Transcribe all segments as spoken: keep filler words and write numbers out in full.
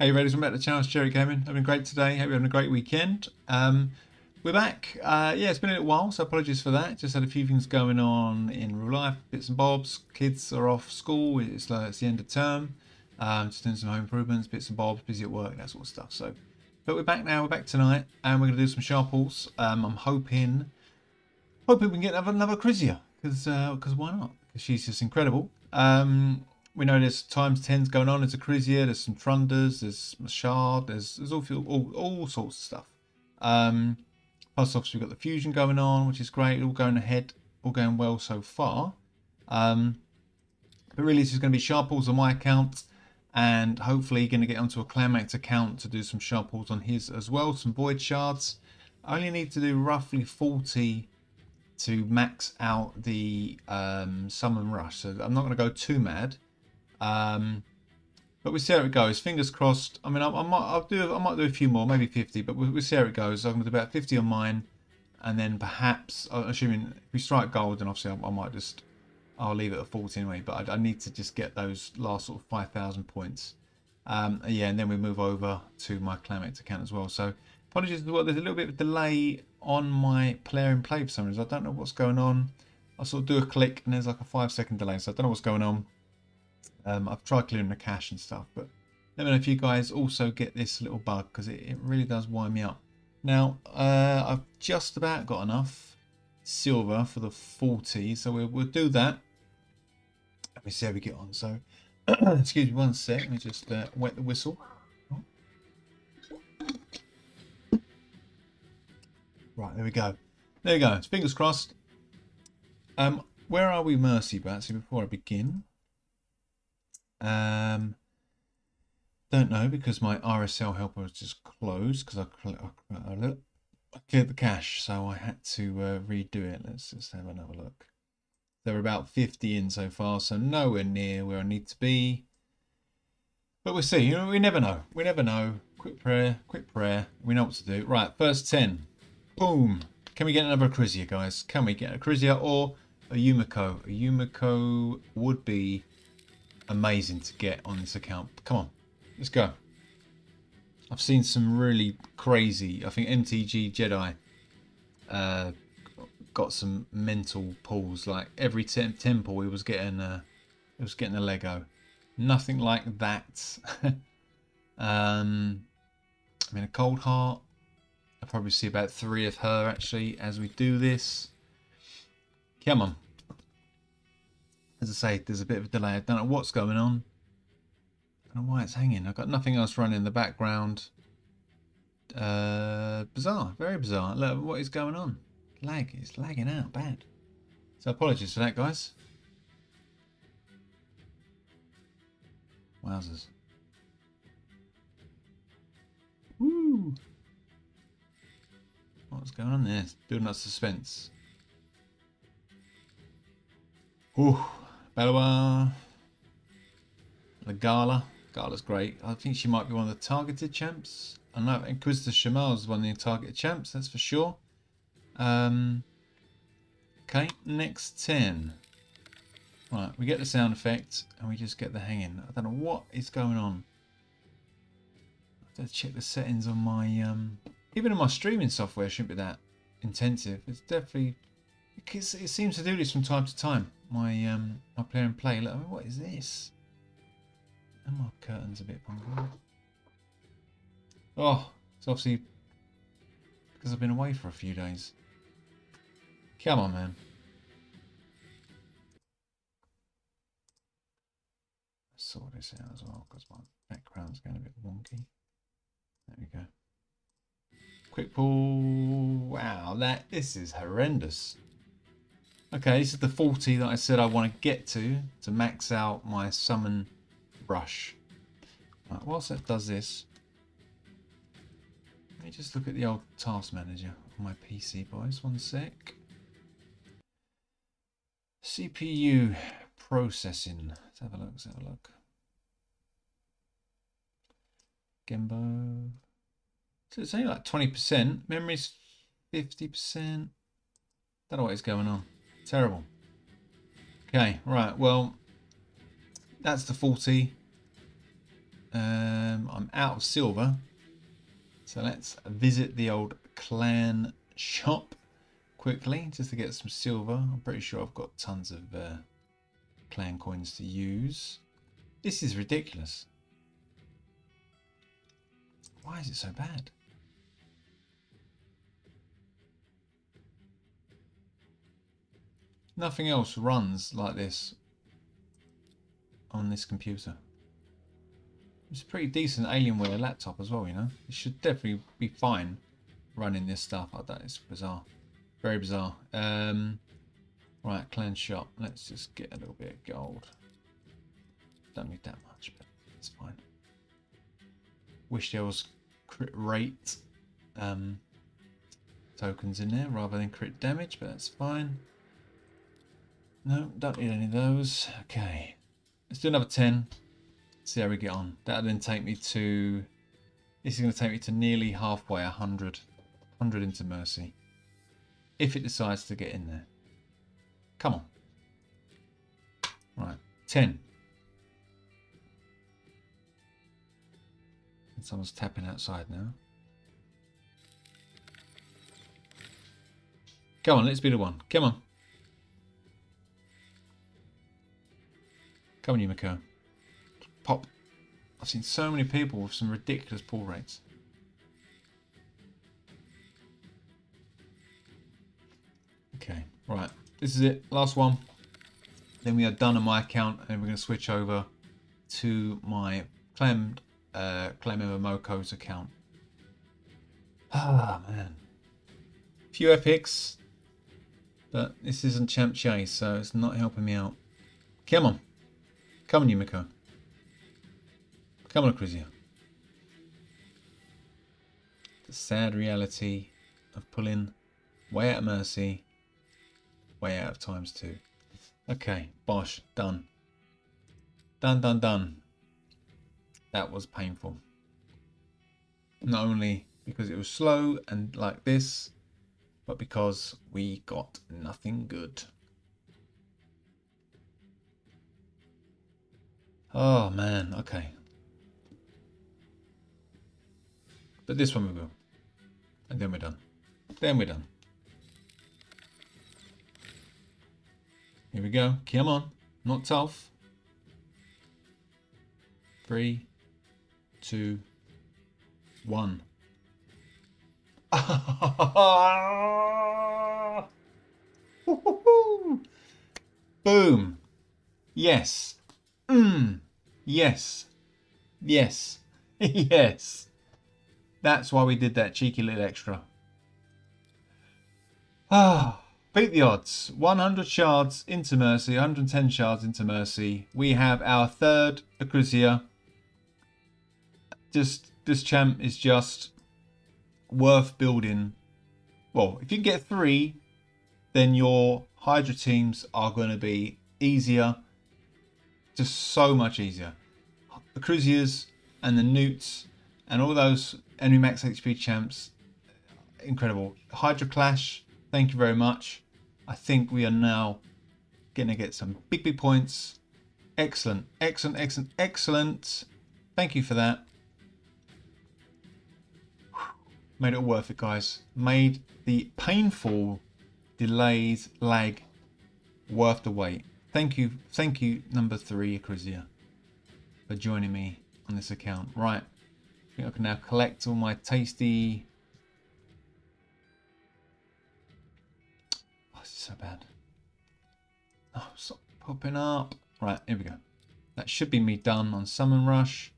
Hey ladies, welcome back to the channel, it's Jerec Gaming. Having a great today, hope you're having a great weekend. Um, we're back. Uh, yeah, it's been a little while, so apologies for that. Just had a few things going on in real life, bits and bobs. Kids are off school, it's, uh, it's the end of term. Um, just doing some home improvements, bits and bobs, busy at work, that sort of stuff. So, but we're back now, we're back tonight, and we're going to do some sharples. Um, I'm hoping, hoping we can get another Acrizia, because uh, why not? Because she's just incredible. Um, We know there's times tens going on, there's Acrizia, there's some Thrunders, there's Shard, there's, there's all, all, all sorts of stuff. Um, plus obviously we've got the Fusion going on, which is great, all going ahead, all going well so far. Um, but really this is going to be sharp pulls on my account, and hopefully going to get onto a Climax account to do some sharp pulls on his as well, some Void Shards. I only need to do roughly forty to max out the um, Summon Rush, so I'm not going to go too mad. Um, but we'll see how it goes. Fingers crossed. I mean, I, I might, I'll do, I might do a few more, maybe fifty. But we'll, we'll see how it goes. I'm going to do about fifty on mine, and then perhaps, assuming if we strike gold, then obviously I, I might just, I'll leave it at forty anyway. But I, I need to just get those last sort of five thousand points. Um, yeah, and then we move over to my Climax account as well. So apologies for what, there's a little bit of delay on my player in play for some reason. I don't know what's going on. I sort of do a click, and there's like a five second delay. So I don't know what's going on. Um, I've tried clearing the cache and stuff, but let me know if you guys also get this little bug, because it, it really does wind me up. Now, uh, I've just about got enough silver for the forty, so we'll, we'll do that. Let me see how we get on. So, excuse me one sec, let me just uh, wet the whistle. Oh. Right, there we go. There we go, fingers crossed. Um, where are we, Mercy? But actually, before I begin... Um, don't know, because my R S L helper was just closed because I, I, I cleared the cache, so I had to uh, redo it. Let's just have another look. There are about fifty in so far, so nowhere near where I need to be. But we'll see. You know, we never know. We never know. Quick prayer, quick prayer. We know what to do. Right, first ten. Boom. Can we get another Acrizia, guys? Can we get a Acrizia or a Yumiko? A Yumiko would be amazing to get on this account. Come on, let's go. I've seen some really crazy, I think M T G Jedi uh, got some mental pulls. Like every ten temple he was getting a, he was getting a Lego. Nothing like that. um, I mean, a Cold Heart. I'll probably see about three of her actually as we do this. Come on. As I say, there's a bit of a delay. I don't know what's going on. I don't know why it's hanging. I've got nothing else running in the background. Uh, bizarre. Very bizarre. Look, what is going on? Lag. It's lagging out bad. So apologies for that, guys. Wowzers. Woo! What's going on there? It's building up suspense. Ooh. Belwa, the Gala. Gala's great. I think she might be one of the targeted champs. I know Inquisitor Shamal is one of the targeted champs, that's for sure. Um, okay, next ten. Right, we get the sound effect and we just get the hanging. I don't know what is going on. I have to check the settings on my... Um, even on my streaming software, it shouldn't be that intensive. It's definitely... Because it seems to do this from time to time. My um, my player and play. Look, what is this? And my curtains a bit bungled. Oh, it's obviously because I've been away for a few days. Come on, man. Let's sort this out as well, because my background's going a bit wonky. There we go. Quick pull. Wow, that this is horrendous. Okay, this is the forty that I said I want to get to, to max out my Summon Rush. Right, whilst that does this, let me just look at the old task manager on my P C, boys. One sec. C P U processing. Let's have a look, let's have a look. Gembo. So it's only like twenty percent. Memory's fifty percent. Don't know what is going on. Terrible. Okay, right, well, that's the forty. Um, I'm out of silver. So let's visit the old clan shop quickly just to get some silver. I'm pretty sure I've got tons of uh, clan coins to use. This is ridiculous. Why is it so bad? Nothing else runs like this on this computer. It's a pretty decent Alienware laptop as well, you know. It should definitely be fine running this stuff like that. It's bizarre. Very bizarre. Um, right, clan shop. Let's just get a little bit of gold. Don't need that much, but it's fine. Wish there was crit rate um, tokens in there rather than crit damage, but that's fine. No, don't need any of those. Okay. Let's do another ten. See how we get on. That'll then take me to... This is going to take me to nearly halfway, one hundred. one hundred into Mercy. If it decides to get in there. Come on. Right, ten. And someone's tapping outside now. Come on, let's be the one. Come on. Come on, Yumiko. Pop. I've seen so many people with some ridiculous pull rates. Okay, right. This is it. Last one. Then we are done on my account and we're going to switch over to my clan, uh, clan member Moko's account. Ah, man. Few epics. But this isn't Champ Chase, so it's not helping me out. Come on. Come on, Yumiko. Come on, Acrizia. The sad reality of pulling way out of Mercy, way out of times two. Okay, bosh, done. Done, done, done. That was painful. Not only because it was slow and like this, but because we got nothing good. Oh, man, okay. But this one we will. And then we're done. Then we're done. Here we go. Come on. Not tough. Three, two, one. Boom. Yes. Mm. Yes. Yes. Yes. That's why we did that cheeky little extra. Ah, beat the odds. one hundred shards into Mercy, one hundred ten shards into Mercy. We have our third Acrizia. Just this champ is just worth building. Well, if you can get three, then your Hydra teams are going to be easier. Just so much easier. Acrizias and the Newts and all those enemy max H P champs, incredible. Hydra Clash, thank you very much. I think we are now going to get some big, big points. Excellent, excellent, excellent, excellent. Thank you for that. Made it all worth it, guys. Made the painful delays, lag, worth the wait. Thank you, thank you, number three, Acrizia, for joining me on this account. Right. I think I can now collect all my tasty... Oh, this is so bad. Oh, stop popping up. Right, here we go. That should be me done on Summon Rush.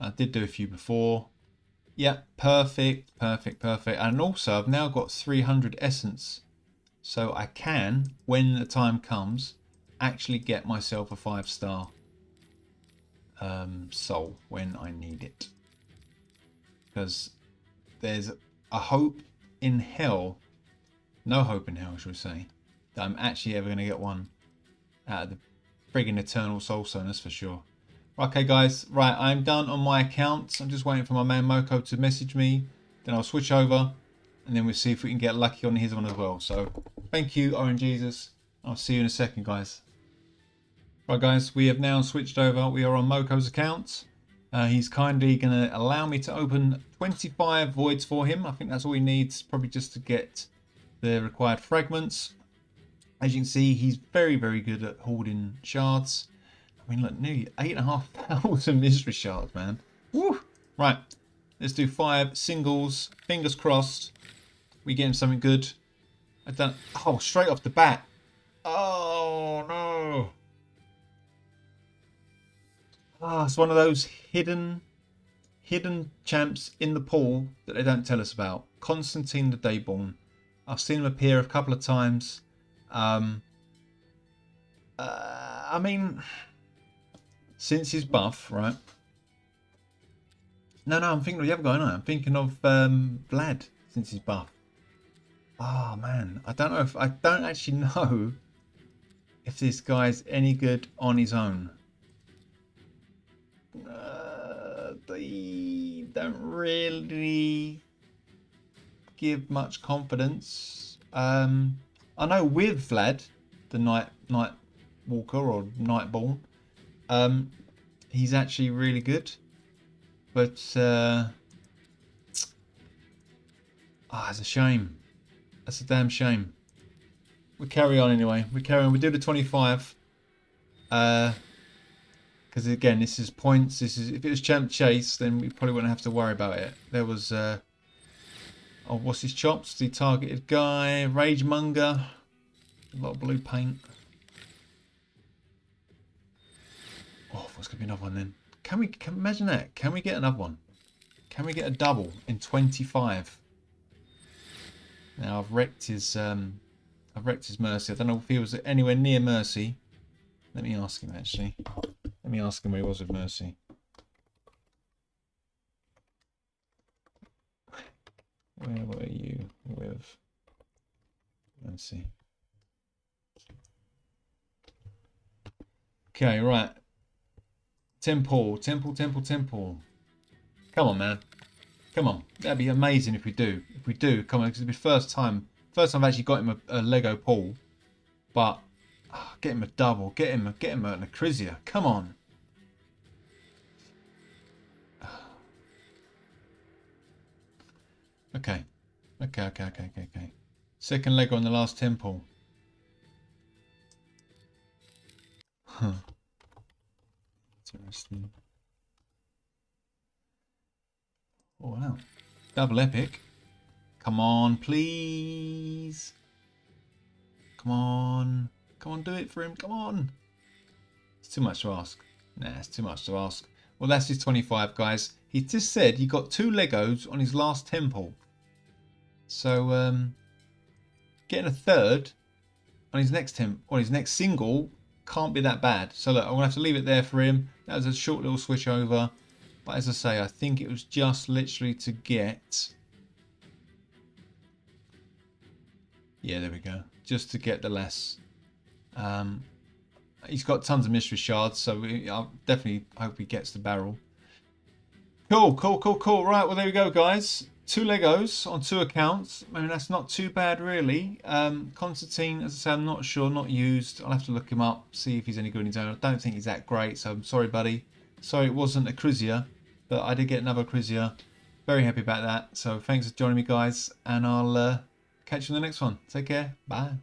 I did do a few before. Yep, perfect, perfect, perfect. And also, I've now got three hundred essence. So I can, when the time comes, actually get myself a five star. Um, soul when I need it, because there's a hope in hell, no hope in hell, shall we say, that I'm actually ever going to get one out of the friggin' Eternal Soul Stone, that's for sure. Okay, guys, right, I'm done on my account. I'm just waiting for my man Moko to message me, then I'll switch over, and then we'll see if we can get lucky on his one as well. So, thank you, Orange Jesus. I'll see you in a second, guys. Right guys, we have now switched over. We are on Moko's account. Uh, he's kindly going to allow me to open twenty-five voids for him. I think that's all he needs, probably just to get the required fragments. As you can see, he's very, very good at hoarding shards. I mean, look, nearly eight thousand five hundred mystery shards, man. Woo! Right, let's do five singles. Fingers crossed we get him something good. I don't... Oh, straight off the bat. Oh, no. Ah, it's one of those hidden, hidden champs in the pool that they don't tell us about. Constantine the Dayborn. I've seen him appear a couple of times. Um, uh, I mean, since his buff, right? No, no, I'm thinking of the other guy, no, I'm thinking of um, Vlad since his buff. Oh man, I don't know if I don't actually know if this guy's any good on his own. Uh, they don't really give much confidence. Um, I know with Vlad, the Night Night Walker or Nightborn, um, he's actually really good, but uh, ah, it's a shame. That's a damn shame. We carry on anyway. We carry on. We do the twenty-five. Uh, because again, this is points. This is if it was Champ Chase, then we probably wouldn't have to worry about it. There was uh, oh, what's his chops? The targeted guy, Ragemonger. A lot of blue paint. Oh, there's gonna be another one then. Can we? Can imagine that? Can we get another one? Can we get a double in twenty-five? Now I've wrecked his, um, I've wrecked his mercy. I don't know if he was anywhere near mercy. Let me ask him actually. Let me ask him where he was with mercy. Where were you with mercy? Okay, right. Temple, temple, temple, temple. Come on, man. Come on, that'd be amazing if we do. If we do, come on, because it'd be first time. First time I've actually got him a, a Lego pull, but oh, get him a double. Get him, get him an Acrizia. Come on. Okay, okay, okay, okay, okay, okay. Second Lego on the last ten pull. Huh. Interesting. Oh, wow. Double epic. Come on, please. Come on. Come on, do it for him. Come on. It's too much to ask. Nah, it's too much to ask. Well, that's his twenty-five, guys. He just said he got two Legos on his last temple. So, um, getting a third on his next temp on his next single can't be that bad. So, look, I'm going to have to leave it there for him. That was a short little switch over. But as I say, I think it was just literally to get... Yeah, there we go. Just to get the less. Um, he's got tons of mystery shards, so we, I definitely hope he gets the barrel. Cool, cool, cool, cool. Right, well, there we go, guys. Two Legos on two accounts. I mean, that's not too bad, really. Um, Constantine, as I say, I'm not sure, not used. I'll have to look him up, see if he's any good in his own. I don't think he's that great, so I'm sorry, buddy. Sorry, it wasn't Acrizia, but I did get another Acrizia. Very happy about that. So thanks for joining me, guys, and I'll uh, catch you in the next one. Take care. Bye.